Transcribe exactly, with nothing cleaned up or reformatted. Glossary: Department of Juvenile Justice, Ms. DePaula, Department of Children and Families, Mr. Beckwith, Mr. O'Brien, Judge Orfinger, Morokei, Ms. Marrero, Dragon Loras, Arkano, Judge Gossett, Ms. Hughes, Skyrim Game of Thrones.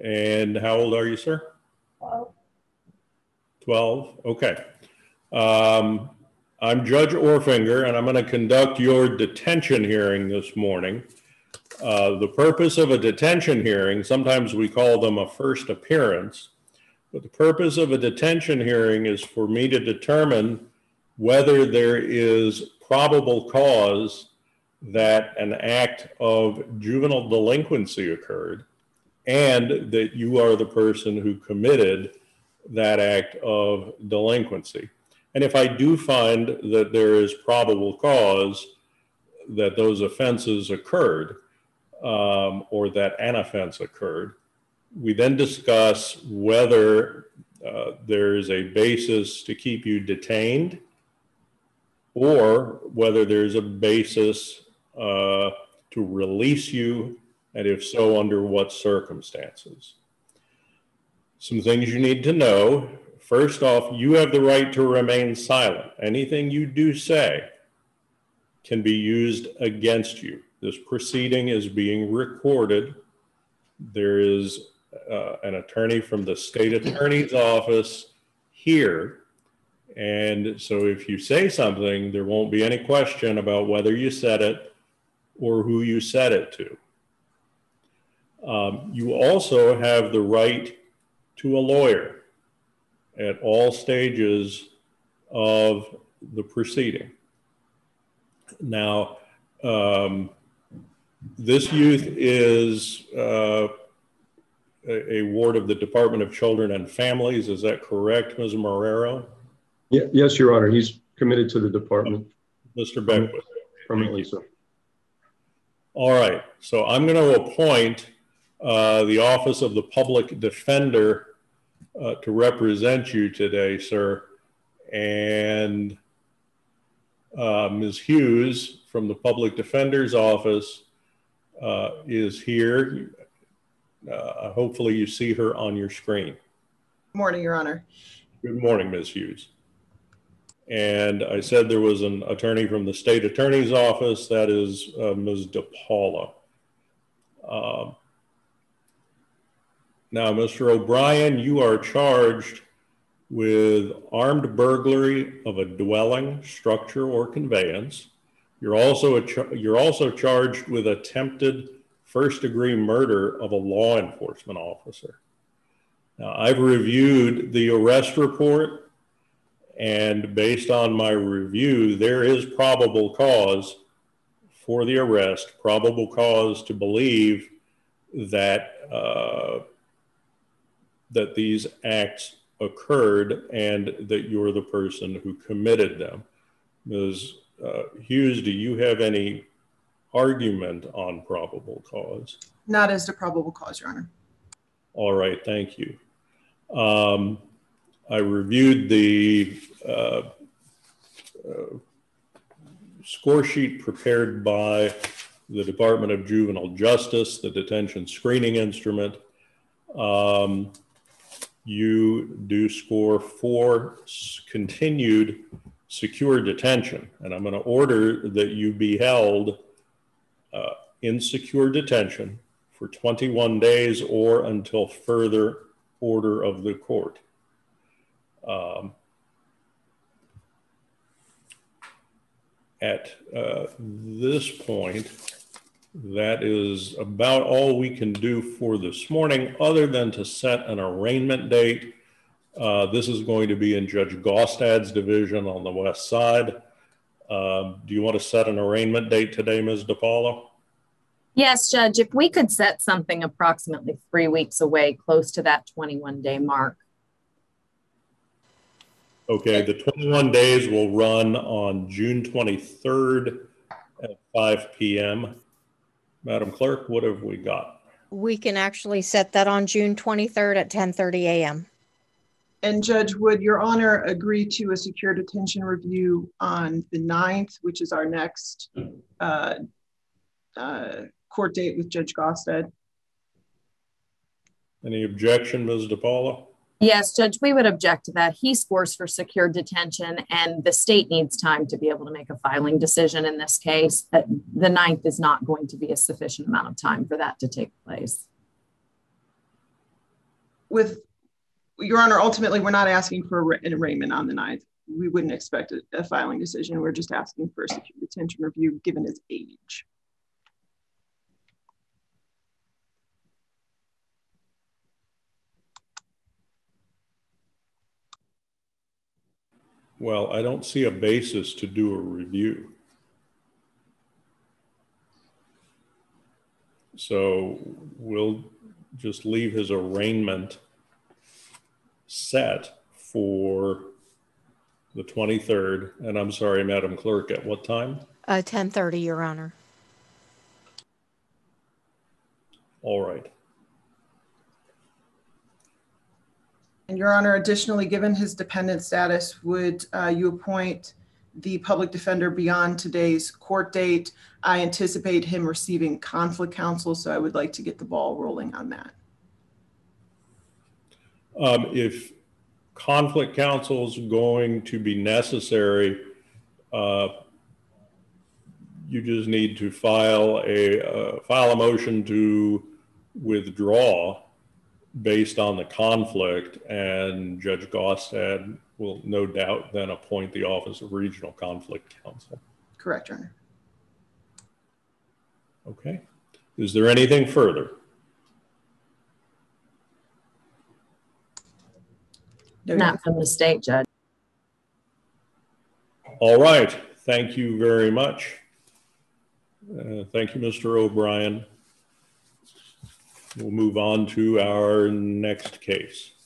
And how old are you, sir? twelve. twelve, okay. Um, I'm Judge Orfinger, and I'm going to conduct your detention hearing this morning. Uh, the purpose of a detention hearing, sometimes we call them a first appearance, but the purpose of a detention hearing is for me to determine whether there is probable cause that an act of juvenile delinquency occurred and that you are the person who committed that act of delinquency. And if I do find that there is probable cause that those offenses occurred, um, or that an offense occurred, we then discuss whether uh, there is a basis to keep you detained or whether there's a basis uh, to release you, and if so, under what circumstances. Some things you need to know. First off, you have the right to remain silent. Anything you do say can be used against you. This proceeding is being recorded. There is uh, an attorney from the state attorney's office here. And so if you say something, there won't be any question about whether you said it or who you said it to. Um, you also have the right to a lawyer at all stages of the proceeding. Now, um, this youth is uh, a, a ward of the Department of Children and Families. Is that correct, Miz Marrero? Yeah, yes, Your Honor. He's committed to the department. Mister Beckwith. Permanently, sir. All right. So I'm going to appoint uh, the Office of the Public Defender uh, to represent you today, sir. And uh, Miz Hughes from the Public Defender's Office uh, is here. Uh, hopefully you see her on your screen. Good morning, Your Honor. Good morning, Miz Hughes. And I said there was an attorney from the state attorney's office, that is uh, Miz DePaula. Uh, now, Mister O'Brien, you are charged with armed burglary of a dwelling, structure, or conveyance. You're also, a you're also charged with attempted first-degree murder of a law enforcement officer. Now, I've reviewed the arrest report, and based on my review, there is probable cause for the arrest, probable cause to believe that, uh, that these acts occurred and that you're the person who committed them. Miz Uh, Hughes, do you have any argument on probable cause? Not as to probable cause, Your Honor. All right, thank you. Um, I reviewed the uh, uh, score sheet prepared by the Department of Juvenile Justice, the detention screening instrument. Um, you do score four continued secure detention, and I'm going to order that you be held uh, in secure detention for twenty-one days or until further order of the court. Um, at uh, this point, that is about all we can do for this morning, other than to set an arraignment date. Uh, this is going to be in Judge Gossett's division on the west side. Uh, do you want to set an arraignment date today, Miz DePaula? Yes, Judge, if we could set something approximately three weeks away, close to that twenty-one day mark. Okay, the twenty-one days will run on June twenty-third at five p m Madam Clerk, what have we got? We can actually set that on June twenty-third at ten thirty a m And Judge, would Your Honor agree to a secure detention review on the ninth, which is our next uh, uh, court date with Judge Gossett? Any objection, Miz DePaula? Yes, Judge, we would object to that. He scores for secure detention, and the state needs time to be able to make a filing decision in this case. The ninth is not going to be a sufficient amount of time for that to take place. with Your Honor, ultimately, we're not asking for an arraignment on the ninth. We wouldn't expect a, a filing decision. We're just asking for a secure detention review given his age. Well, I don't see a basis to do a review. So we'll just leave his arraignment set for the twenty-third. And I'm sorry, Madam Clerk, at what time? Uh, ten thirty, Your Honor. All right. And Your Honor, additionally, given his dependent status, would uh, you appoint the public defender beyond today's court date? I anticipate him receiving conflict counsel, so I would like to get the ball rolling on that. Um, if conflict counsel is going to be necessary, uh, you just need to file a uh, file a motion to withdraw based on the conflict, and Judge Gossett will no doubt then appoint the Office of Regional Conflict Counsel. Correct, Your Honor. Okay. Is there anything further? Not from the state, Judge. All right. Thank you very much. Uh, thank you, Mister O'Brien. We'll move on to our next case.